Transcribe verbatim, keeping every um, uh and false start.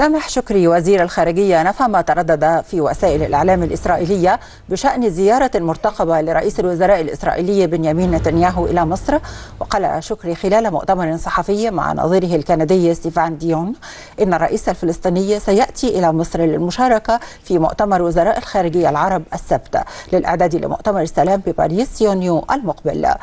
سامح شكري وزير الخارجية نفى ما تردد في وسائل الإعلام الإسرائيلية بشأن زيارة مرتقبة لرئيس الوزراء الإسرائيلي بن يمين نتنياهو إلى مصر. وقال شكري خلال مؤتمر صحفي مع نظيره الكندي ستيفان ديون إن الرئيس الفلسطيني سيأتي إلى مصر للمشاركة في مؤتمر وزراء الخارجية العرب السبت للإعداد لمؤتمر السلام بباريس يونيو المقبل.